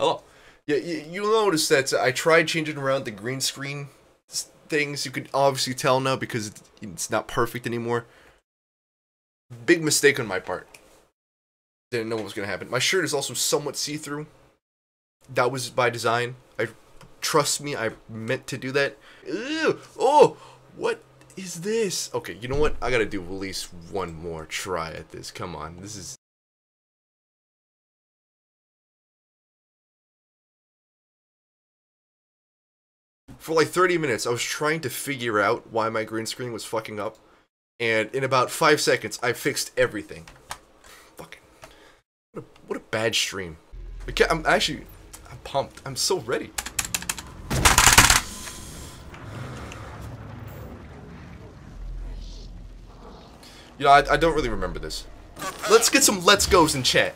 Hello. Yeah, you'll notice that I tried changing around the green screen things. You could obviously tell now because it's not perfect anymore. Big mistake on my part. Didn't know what was going to happen. My shirt is also somewhat see-through. That was by design. Trust me, I meant to do that. Ew, oh, what is this? Okay, you know what? I gotta do at least one more try at this. Come on, this is... For like 30 minutes, I was trying to figure out why my green screen was fucking up. And in about 5 seconds, I fixed everything. Fucking... What a bad stream. I'm actually... I'm pumped. I'm so ready. You know, I don't really remember this. Let's get some let's goes in chat.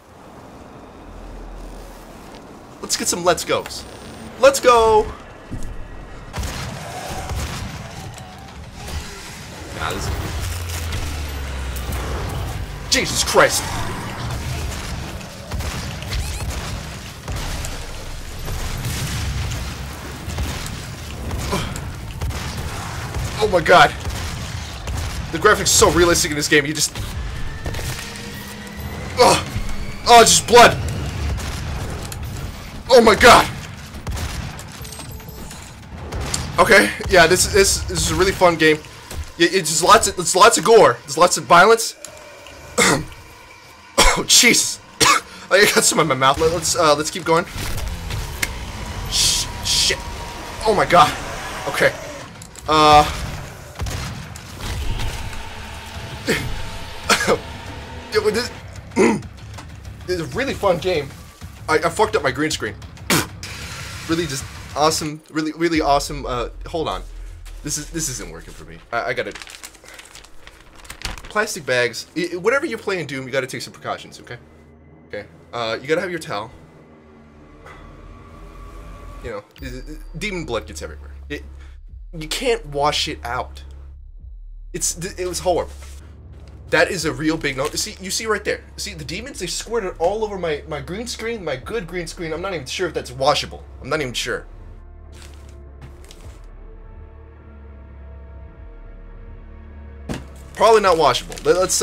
Let's get some let's goes. Let's go! Nah, this is... Jesus Christ! Oh my god! The graphics are so realistic in this game, you just... Oh! Oh, just blood! Oh my god! Okay, yeah, this is a really fun game. It's just lots of gore. There's lots of violence. Oh, jeez! I got some in my mouth. Let's keep going. Shit. Oh my god. Okay. This is a really fun game. I fucked up my green screen. Really just awesome, really awesome. Hold on, this isn't working for me. I gotta plastic bags. Whatever you play in Doom, you gotta take some precautions, okay? Okay. You gotta have your towel. You know, demon blood gets everywhere. You can't wash it out. It was horrible. That is a real big note. See, you see right there. See, the demons, they squirted all over my green screen, my good green screen. I'm not even sure if that's washable. I'm not even sure. Probably not washable. Let's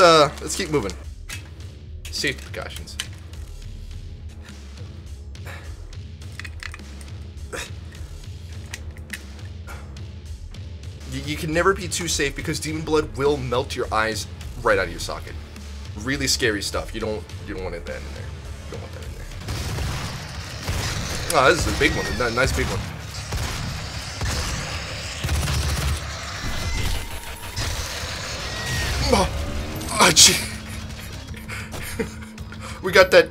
keep moving. Safety precautions. You can never be too safe because demon blood will melt your eyes right out of your socket. Really scary stuff. You don't want it that in there. You don't want that in there. Oh, this is a big one. A nice big one. Oh, gee. We got that.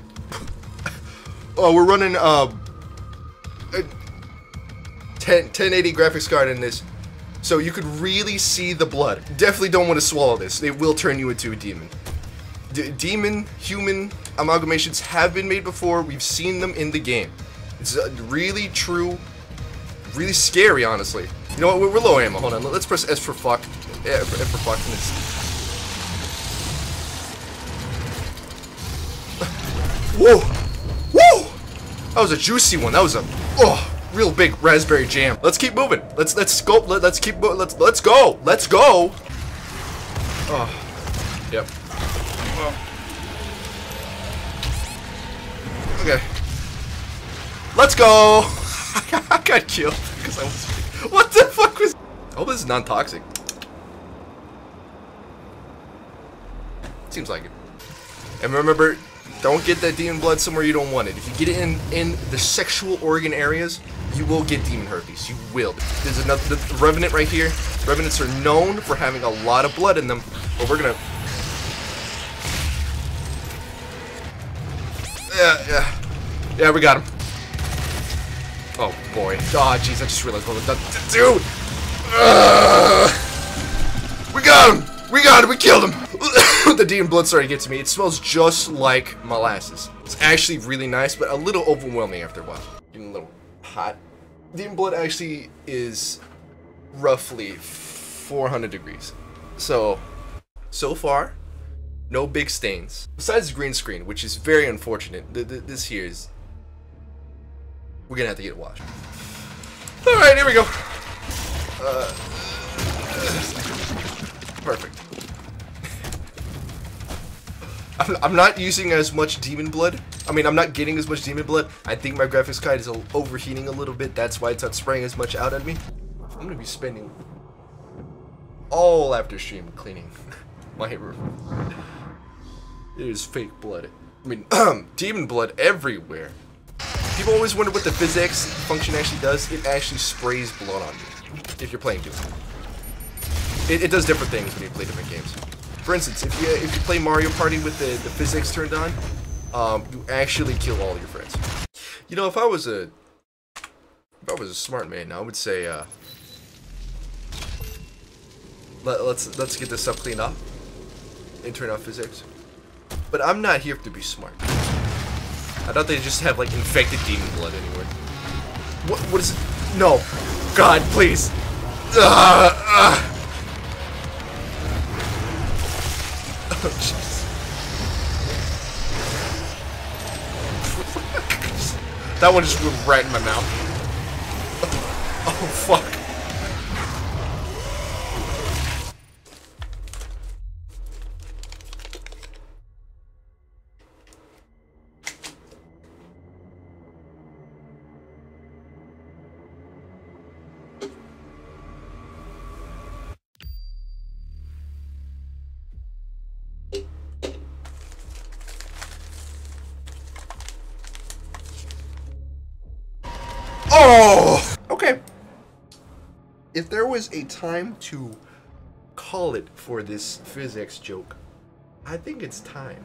Oh, we're running a 1080 graphics card in this. So you could really see the blood. Definitely don't want to swallow this. It will turn you into a demon. Demon, human amalgamations have been made before. We've seen them in the game. It's really true, really scary, honestly. You know what? We're low ammo. Hold on. Let's press S for fuck. F for fuckness. Whoa! Whoa! That was a juicy one. That was a... Oh! Real big raspberry jam. Let's keep moving. Let's scope. Let's keep moving. Let's go. Let's go. Oh, yep. Oh. Okay. Let's go. I got killed because I was. What the fuck was? Oh, this is non-toxic. Seems like it. And remember, don't get that demon blood somewhere you don't want it. If you get it in the sexual organ areas, you will get demon herpes. You will. There's another revenant right here. Revenants are known for having a lot of blood in them, but we're gonna... Yeah, we got him. Oh, boy. Oh, jeez, I just realized what I've done. Dude! We got him! We got him! We killed him! The demon blood started to get to me. It smells just like molasses. It's actually really nice, but a little overwhelming after a while. Getting a little hot. Demon blood actually is roughly 400 degrees. So far, no big stains. Besides the green screen, which is very unfortunate. This here is We're gonna have to get washed. Alright, here we go. Perfect. I'm not using as much demon blood. I mean, I'm not getting as much demon blood. I think my graphics card is overheating a little bit. That's why it's not spraying as much out at me. I'm gonna be spending all after stream cleaning my room. It is fake blood. I mean, demon blood everywhere. People always wonder what the physics function actually does. It actually sprays blood on you if you're playing Doom. It does different things when you play different games. For instance, if you play Mario Party with the physics turned on, you actually kill all your friends. You know, if I was a smart man, I would say let's get this stuff cleaned up and turn off physics. But I'm not here to be smart. I thought they just have like infected demon blood anywhere. What is it? No, God, please. Oh, jeez. That one just went right in my mouth. Oh, fuck. Oh! Okay. If there was a time to call it for this physics joke, I think it's time.